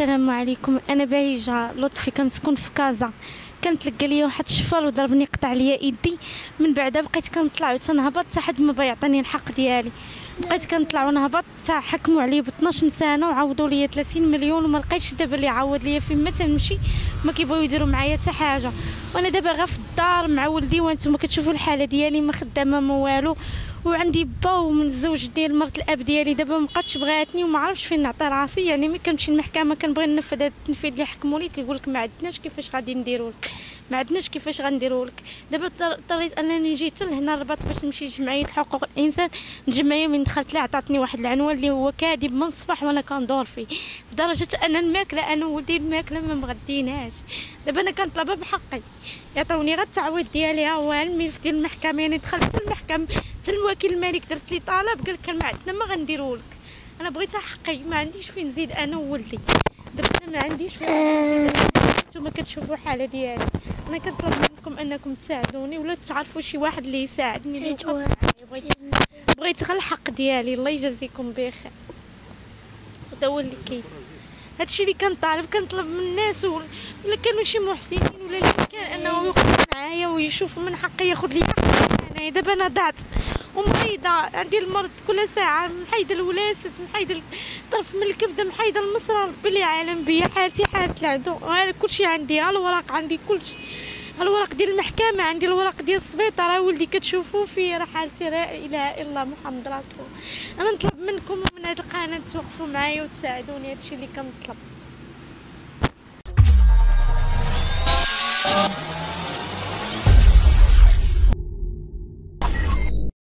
السلام عليكم. انا بهيجه لطفي، كنسكن في كازا. كنتلقى ليا واحد الشفال وضربني، قطع ليا ايدي. من بعدها بقيت كنطلع وتنهبط حتى حد ما بيعطيني الحق ديالي. بقيت كنطلع ونهبط حتى حكموا عليا ب 12 سنه وعوضوا ليا 30 مليون وما لقيتش دابا اللي يعوض ليا. فين ما تنمشي ما كيبغيو يديروا معايا حتى حاجه، وانا دابا غير في الدار مع ولدي. وانتم كتشوفوا الحاله ديالي، ما خدامه ما والو، وعندي با ومن الزوج ديال مرت الاب ديالي دابا ما بقاتش بغاتني وما عرفتش فين نعطي راسي. يعني ملي كنمشي للمحكمه كنبغي ننفذ هذا التنفيذ اللي حكموا لي، كيقول لك ما عندناش كيفاش غادي نديروا لك، ما عندناش كيفاش غنديروا لك. دابا اضطريت انني نجي حتى لهنا الرباط باش نمشي لجمعيه حقوق الانسان. الجمعيه من دخلت لها عطاتني واحد العنوان اللي هو كاذب من الصباح وانا كندور فيه، لدرجه ان الماكله انا ولدي الماكله ما مغديناش. دابا انا كنطلبها بحقي، يعطوني غير التعويض ديالي. ها هو الملف ديال المحكمه، يعني دخلت للمحكمه حتى الوكيل الملك درت لي طلب، قال لك ما عندنا ما غنديروا لك. انا بغيت حقي، ما عنديش فين نزيد انا وولدي. دابا انا ما عنديش فين، نتوما كتشوفوا الحاله ديالي. انا كنطلب منكم انكم تساعدوني ولا تعرفوا شي واحد اللي يساعدني، اللي بغيت غير الحق ديالي. الله يجازيكم بخير. هذا هو اللي كاين، هادشي اللي كنطلب من الناس ولا كانوا شي محسنين ولا اللي كان انه يوقف معايا ويشوف من حقي ياخذ لي حقي. انا دابا انا ضعت ومريضه، عندي المرض كل ساعه، محيده الولاسس، محيده الطرف من الكبده، محيده المصرى. ربي اللي عالم بيا، حالتي حاله العدو. كلشي عندي، ها الوراق عندي، كلشي الورق ديال المحكمه عندي، الورق ديال السبيطار. راه ولدي كتشوفوا فيه، راه حالتي لا اله الا محمد رسول. انا نطلب منكم ومن هذه القناه توقفوا معايا وتساعدوني. هادشي اللي كنطلب.